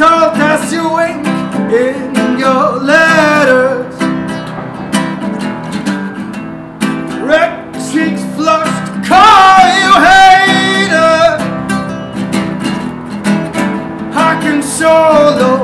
all that you ink in your letters. Red cheeks flushed, call you hater. I can solo